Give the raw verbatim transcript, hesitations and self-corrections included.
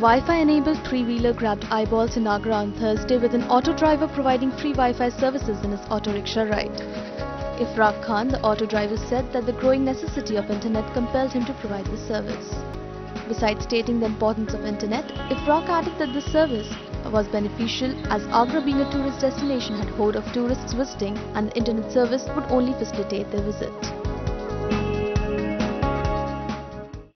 Wi-Fi enabled three-wheeler grabbed eyeballs in Agra on Thursday with an auto driver providing free Wi-Fi services in his auto rickshaw ride. Ifrak Khan, the auto driver, said that the growing necessity of internet compelled him to provide the service. Besides stating the importance of internet, Ifrak added that the service was beneficial as Agra being a tourist destination had hoard of tourists visiting and the internet service would only facilitate their visit.